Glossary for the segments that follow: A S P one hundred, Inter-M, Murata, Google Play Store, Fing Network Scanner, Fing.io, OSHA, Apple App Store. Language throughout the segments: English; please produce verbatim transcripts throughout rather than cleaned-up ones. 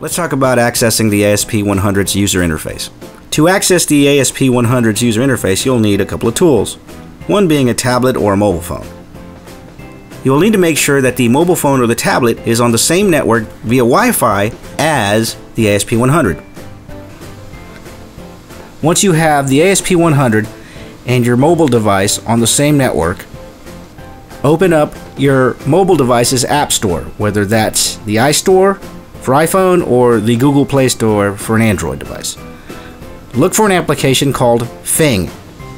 Let's talk about accessing the A S P one hundred's user interface. To access the A S P one hundred's user interface, you'll need a couple of tools, one being a tablet or a mobile phone. You will need to make sure that the mobile phone or the tablet is on the same network via Wi-Fi as the A S P one hundred. Once you have the A S P one hundred and your mobile device on the same network, open up your mobile device's app store, whether that's the iStore for iPhone or the Google Play Store for an Android device. Look for an application called Fing,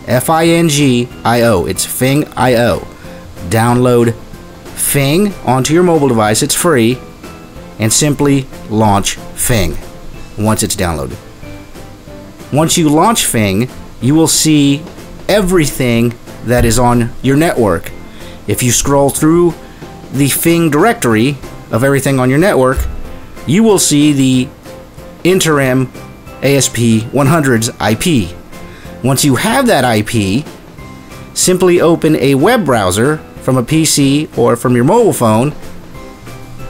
F I N G I O. It's Fing dot i o. Download Fing onto your mobile device. It's free, and simply launch Fing once it's downloaded. Once you launch Fing, you will see everything that is on your network. If you scroll through the Fing directory of everything on your network, you will see the Inter-M A S P one hundred's I P. Once you have that I P, simply open a web browser from a P C or from your mobile phone,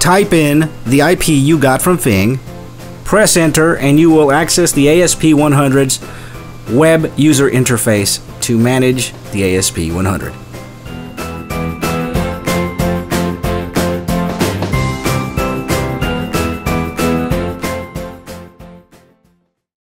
type in the I P you got from Fing, press enter, and you will access the A S P one hundred's web user interface to manage the A S P one hundred.